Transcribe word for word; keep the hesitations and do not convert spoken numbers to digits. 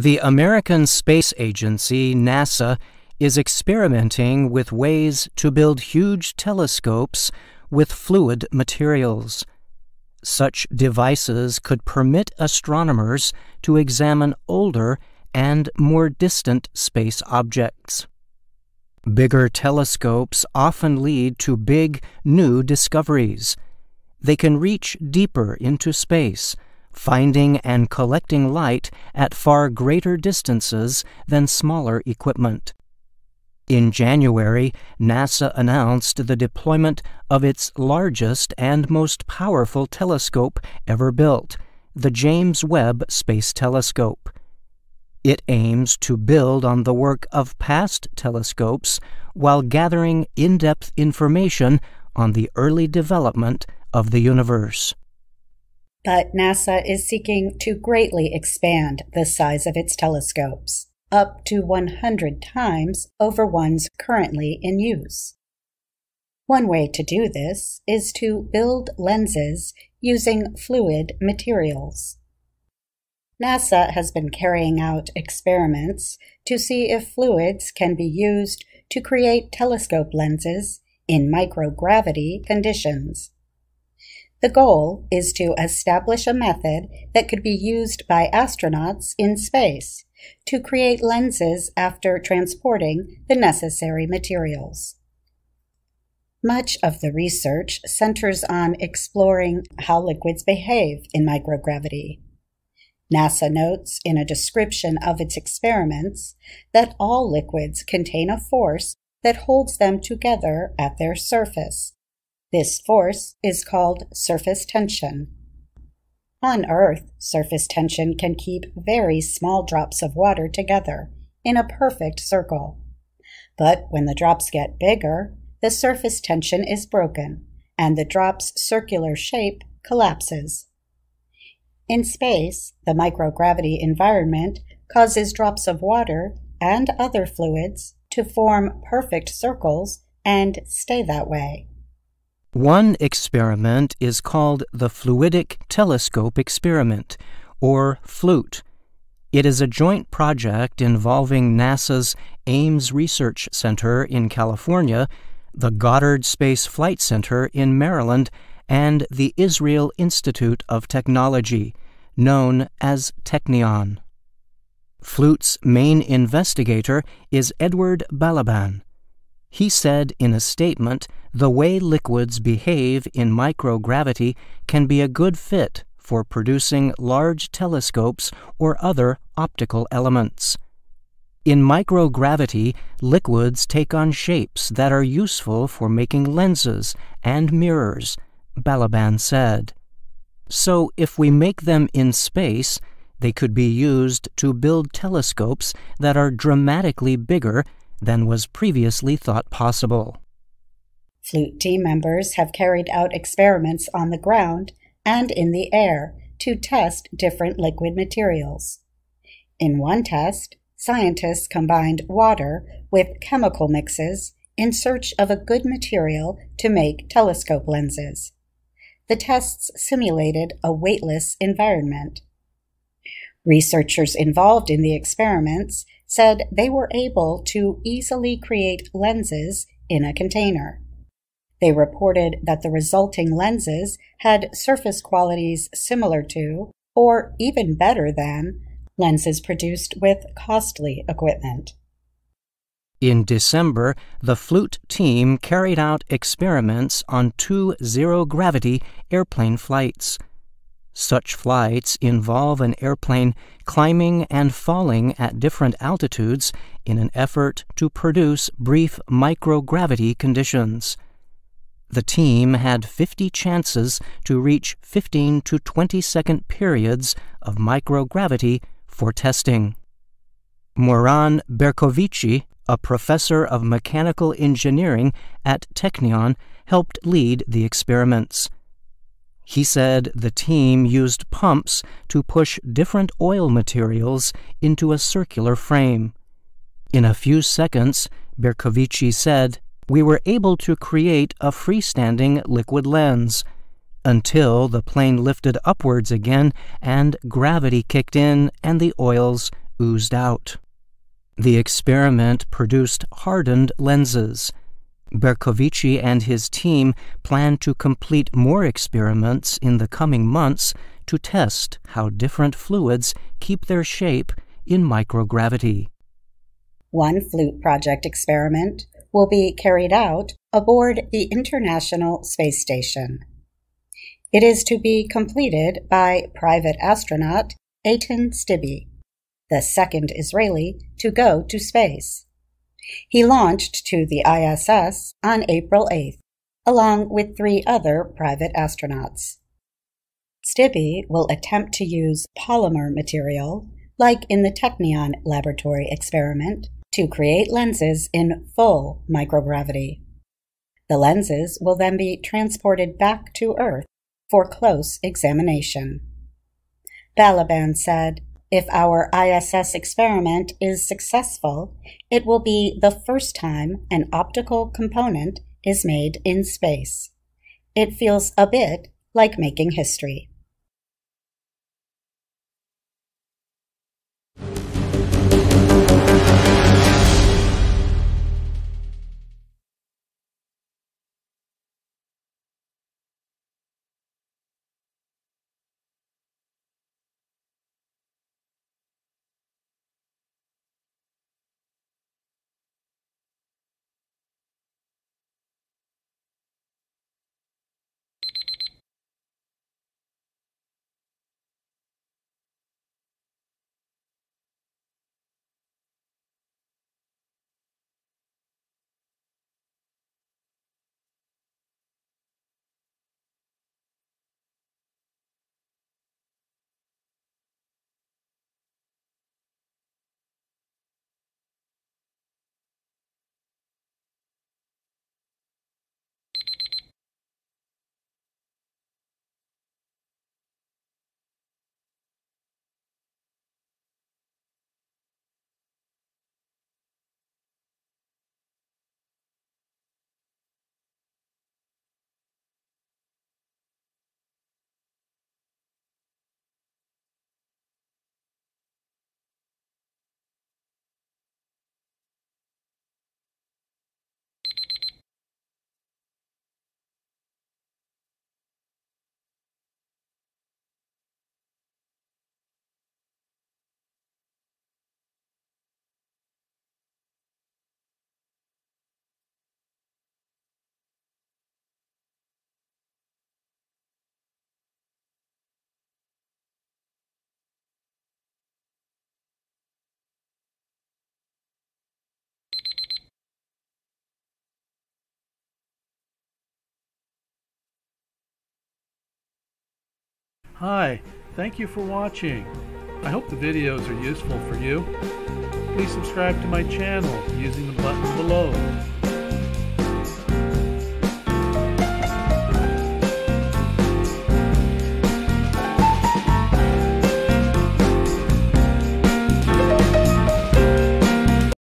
The American space agency, NASA, is experimenting with ways to build huge telescopes with fluid materials. Such devices could permit astronomers to examine older and more distant space objects. Bigger telescopes often lead to big, new discoveries. They can reach deeper into space, finding and collecting light at far greater distances than smaller equipment. In January, NASA announced the deployment of its largest and most powerful telescope ever built, the James Webb Space Telescope. It aims to build on the work of past telescopes while gathering in-depth information on the early development of the universe. But NASA is seeking to greatly expand the size of its telescopes, up to one hundred times over ones currently in use. One way to do this is to build lenses using fluid materials. NASA has been carrying out experiments to see if fluids can be used to create telescope lenses in microgravity conditions. The goal is to establish a method that could be used by astronauts in space to create lenses after transporting the necessary materials. Much of the research centers on exploring how liquids behave in microgravity. NASA notes in a description of its experiments that all liquids contain a force that holds them together at their surface. This force is called surface tension. On Earth, surface tension can keep very small drops of water together in a perfect circle. But when the drops get bigger, the surface tension is broken and the drop's circular shape collapses. In space, the microgravity environment causes drops of water and other fluids to form perfect circles and stay that way. One experiment is called the Fluidic Telescope Experiment, or FLUTE. It is a joint project involving NASA's Ames Research Center in California, the Goddard Space Flight Center in Maryland, and the Israel Institute of Technology, known as Technion. FLUTE's main investigator is Edward Balaban. He said in a statement, the way liquids behave in microgravity can be a good fit for producing large telescopes or other optical elements. In microgravity, liquids take on shapes that are useful for making lenses and mirrors, Balaban said. So if we make them in space, they could be used to build telescopes that are dramatically bigger than was previously thought possible. FLUTE team members have carried out experiments on the ground and in the air to test different liquid materials. In one test, scientists combined water with chemical mixes in search of a good material to make telescope lenses. The tests simulated a weightless environment. Researchers involved in the experiments said they were able to easily create lenses in a container. They reported that the resulting lenses had surface qualities similar to, or even better than, lenses produced with costly equipment. In December, the FLUTE team carried out experiments on two zero-gravity airplane flights. Such flights involve an airplane climbing and falling at different altitudes in an effort to produce brief microgravity conditions. The team had fifty chances to reach fifteen to twenty second periods of microgravity for testing. Moran Bercovici, a professor of mechanical engineering at Technion, helped lead the experiments. He said the team used pumps to push different oil materials into a circular frame. In a few seconds, Bercovici said, we were able to create a freestanding liquid lens, until the plane lifted upwards again and gravity kicked in and the oils oozed out. The experiment produced hardened lenses. Bercovici and his team plan to complete more experiments in the coming months to test how different fluids keep their shape in microgravity. One FLUTE project experiment will be carried out aboard the International Space Station. It is to be completed by private astronaut Eitan Stibbe, the second Israeli to go to space. He launched to the I S S on April eighth, along with three other private astronauts. Stibbe will attempt to use polymer material, like in the Technion laboratory experiment, to create lenses in full microgravity. The lenses will then be transported back to Earth for close examination. Balaban said, "If our I S S experiment is successful, it will be the first time an optical component is made in space. It feels a bit like making history." Hi, thank you for watching. I hope the videos are useful for you. Please subscribe to my channel using the button below.